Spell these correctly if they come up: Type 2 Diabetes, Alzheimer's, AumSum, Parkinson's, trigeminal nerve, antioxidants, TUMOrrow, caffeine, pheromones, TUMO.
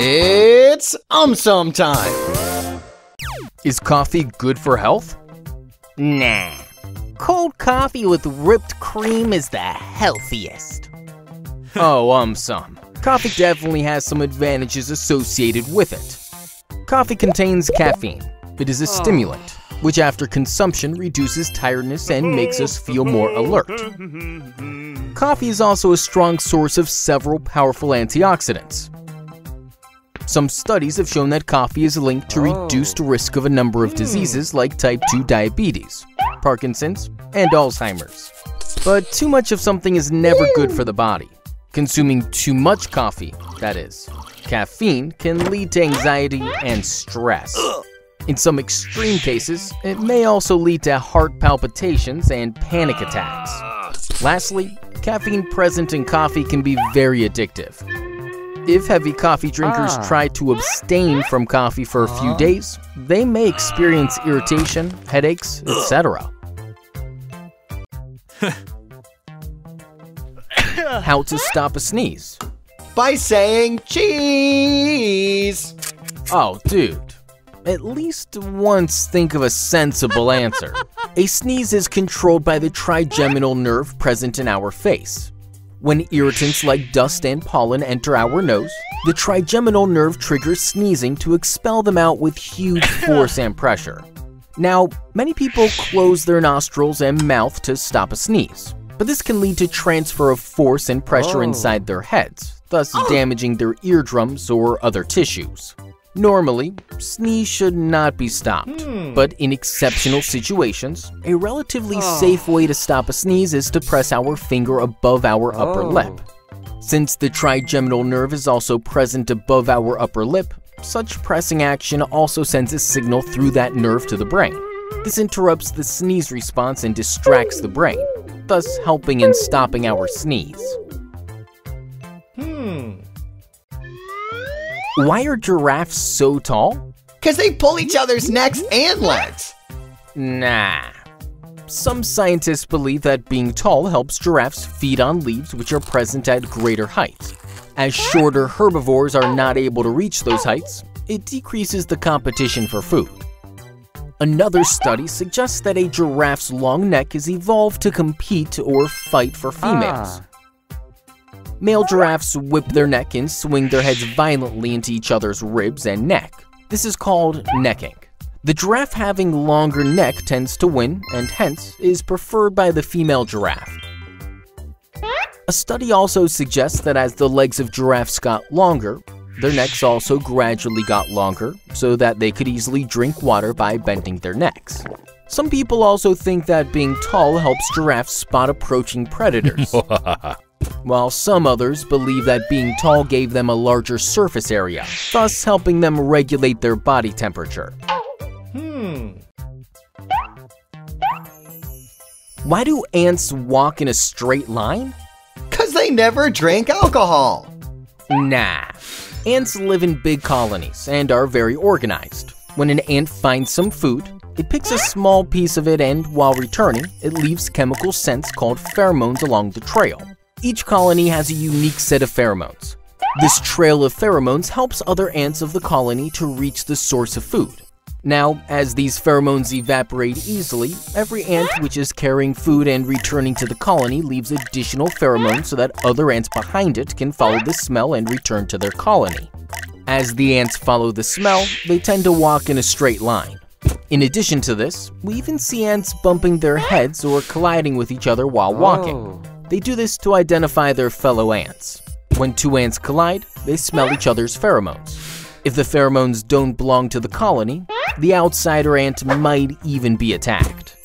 It's AumSum time! Is coffee good for health? Nah. Cold coffee with whipped cream is the healthiest. Oh, AumSum. Coffee definitely has some advantages associated with it. Coffee contains caffeine. It is a stimulant, which after consumption reduces tiredness and makes us feel more alert. Coffee is also a strong source of several powerful antioxidants. Some studies have shown that coffee is linked to reduced risk of a number of diseases like Type 2 diabetes, Parkinson's, and Alzheimer's. But too much of something is never good for the body. Consuming too much coffee, that is, caffeine, can lead to anxiety and stress. In some extreme cases, it may also lead to heart palpitations and panic attacks. Lastly, caffeine present in coffee can be very addictive. If heavy coffee drinkers try to abstain from coffee for a few days, they may experience irritation, headaches, etc. How to stop a sneeze? By saying cheese! Oh, dude. At least once think of a sensible answer. A sneeze is controlled by the trigeminal nerve present in our face. When irritants like dust and pollen enter our nose, the trigeminal nerve triggers sneezing to expel them out with huge force and pressure. Now, many people close their nostrils and mouth to stop a sneeze, but this can lead to transfer of force and pressure inside their heads, thus damaging their eardrums or other tissues. Normally, sneeze should not be stopped, but in exceptional situations, a relatively safe way to stop a sneeze is to press our finger above our upper lip. Since the trigeminal nerve is also present above our upper lip, such pressing action also sends a signal through that nerve to the brain. This interrupts the sneeze response and distracts the brain, thus helping in stopping our sneeze. Why are giraffes so tall? Because they pull each other's necks and legs. Nah. Some scientists believe that being tall helps giraffes feed on leaves which are present at greater heights. As shorter herbivores are not able to reach those heights, it decreases the competition for food. Another study suggests that a giraffe's long neck is evolved to compete or fight for females. Male giraffes whip their neck and swing their heads violently into each other's ribs and neck. This is called necking. The giraffe having longer neck tends to win and hence is preferred by the female giraffe. A study also suggests that as the legs of giraffes got longer, their necks also gradually got longer so that they could easily drink water by bending their necks. Some people also think that being tall helps giraffes spot approaching predators. While some others believe that being tall gave them a larger surface area, thus helping them regulate their body temperature. Why do ants walk in a straight line? 'Cause they never drank alcohol. Nah. Ants live in big colonies and are very organized. When an ant finds some food, it picks a small piece of it and, while returning, it leaves chemical scents called pheromones along the trail. Each colony has a unique set of pheromones. This trail of pheromones helps other ants of the colony to reach the source of food. Now, as these pheromones evaporate easily, every ant which is carrying food and returning to the colony leaves additional pheromones so that other ants behind it can follow the smell and return to their colony. As the ants follow the smell, they tend to walk in a straight line. In addition to this, we even see ants bumping their heads or colliding with each other while walking. They do this to identify their fellow ants. When two ants collide, they smell each other's pheromones. If the pheromones don't belong to the colony, the outsider ant might even be attacked.